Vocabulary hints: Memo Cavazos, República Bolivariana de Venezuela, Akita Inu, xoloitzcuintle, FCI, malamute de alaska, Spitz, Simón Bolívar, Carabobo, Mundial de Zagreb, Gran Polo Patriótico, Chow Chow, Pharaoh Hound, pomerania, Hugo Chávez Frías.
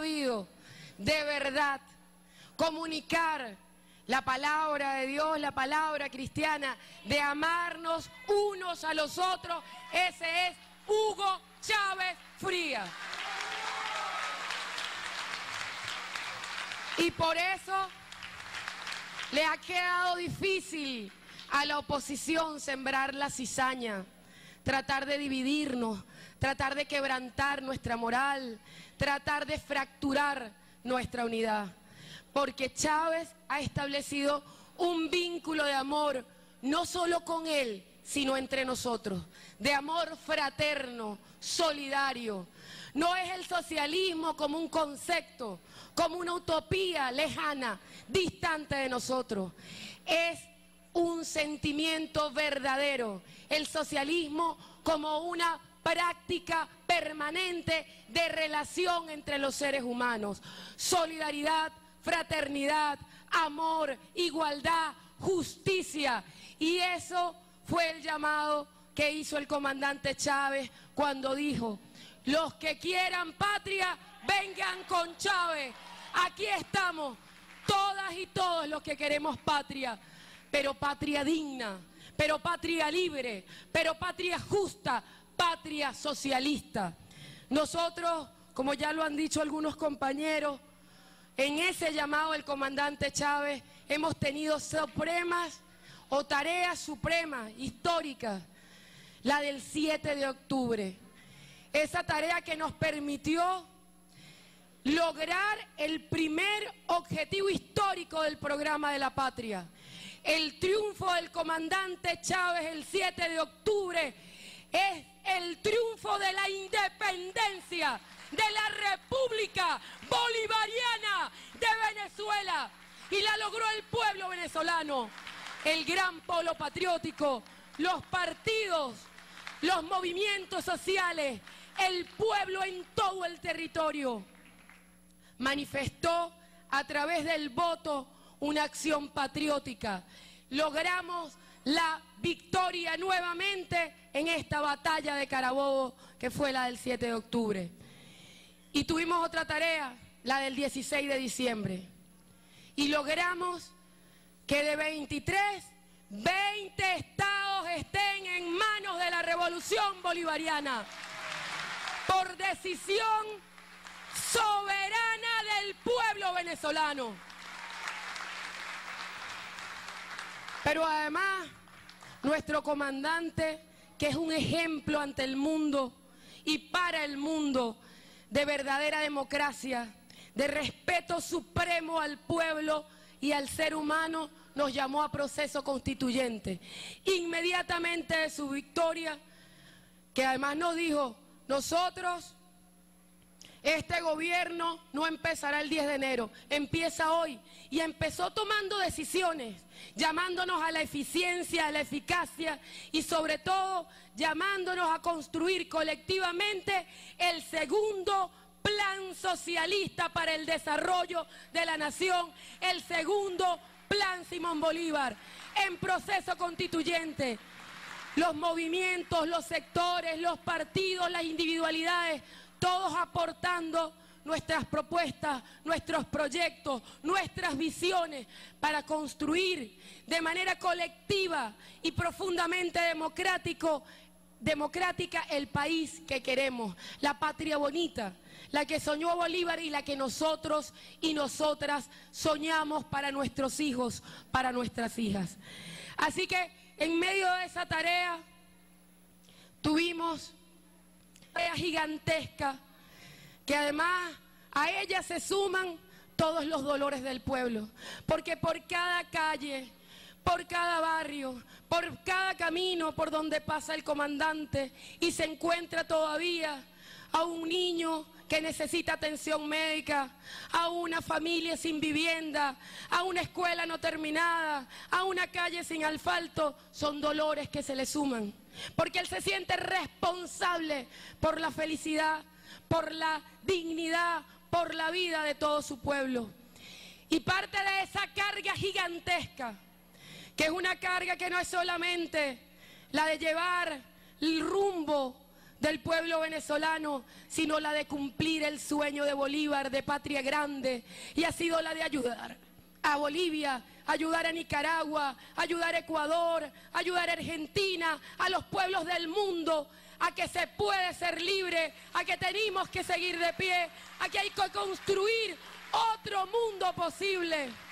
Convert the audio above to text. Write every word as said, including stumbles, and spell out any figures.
sabido de verdad comunicar la palabra de Dios, la palabra cristiana, de amarnos unos a los otros, ese es Hugo Chávez Frías. Y por eso le ha quedado difícil a la oposición sembrar la cizaña, tratar de dividirnos, tratar de quebrantar nuestra moral, tratar de fracturar nuestra unidad. Porque Chávez ha establecido un vínculo de amor, no solo con él, sino entre nosotros, de amor fraterno, solidario. No es el socialismo como un concepto, como una utopía lejana, distante de nosotros. Es un sentimiento verdadero, el socialismo como una práctica permanente de relación entre los seres humanos. Solidaridad, fraternidad, amor, igualdad, justicia. Y eso fue el llamado que hizo el comandante Chávez cuando dijo: los que quieran patria, vengan con Chávez. Aquí estamos, todas y todos los que queremos patria, pero patria digna, pero patria libre, pero patria justa, patria socialista. Nosotros, como ya lo han dicho algunos compañeros, en ese llamado del comandante Chávez hemos tenido supremas o tareas supremas, históricas, la del siete de octubre. Esa tarea que nos permitió lograr el primer objetivo histórico del programa de la patria. El triunfo del comandante Chávez el siete de octubre es el triunfo de la independencia de la República Bolivariana de Venezuela. Y la logró el pueblo venezolano, el Gran Polo Patriótico, los partidos, los movimientos sociales, el pueblo en todo el territorio. Manifestó a través del voto una acción patriótica. Logramos la victoria nuevamente en esta batalla de Carabobo, que fue la del siete de octubre. Y tuvimos otra tarea, la del dieciséis de diciembre. Y logramos que de veintitrés, veinte estados estén en manos de la Revolución Bolivariana, por decisión soberana del pueblo venezolano. Pero además, nuestro comandante, que es un ejemplo ante el mundo y para el mundo de verdadera democracia, de respeto supremo al pueblo y al ser humano, nos llamó a proceso constituyente. Inmediatamente de su victoria, que además nos dijo: nosotros, este gobierno no empezará el diez de enero, empieza hoy. Y empezó tomando decisiones, llamándonos a la eficiencia, a la eficacia y sobre todo llamándonos a construir colectivamente el segundo plan socialista para el desarrollo de la nación, el segundo plan Simón Bolívar, en proceso constituyente. Los movimientos, los sectores, los partidos, las individualidades, todos aportando nuestras propuestas, nuestros proyectos, nuestras visiones para construir de manera colectiva y profundamente democrático, democrática el país que queremos, la patria bonita, la que soñó Bolívar y la que nosotros y nosotras soñamos para nuestros hijos, para nuestras hijas. Así que en medio de esa tarea tuvimos gigantesca, que además a ella se suman todos los dolores del pueblo, porque por cada calle, por cada barrio, por cada camino por donde pasa el comandante y se encuentra todavía a un niño que necesita atención médica, a una familia sin vivienda, a una escuela no terminada, a una calle sin asfalto, son dolores que se le suman. Porque él se siente responsable por la felicidad, por la dignidad, por la vida de todo su pueblo. Y parte de esa carga gigantesca, que es una carga que no es solamente la de llevar el rumbo del pueblo venezolano, sino la de cumplir el sueño de Bolívar de patria grande, y ha sido la de ayudar a Bolivia, ayudar a Nicaragua, ayudar a Ecuador, ayudar a Argentina, a los pueblos del mundo, a que se puede ser libre, a que tenemos que seguir de pie, a que hay que construir otro mundo posible.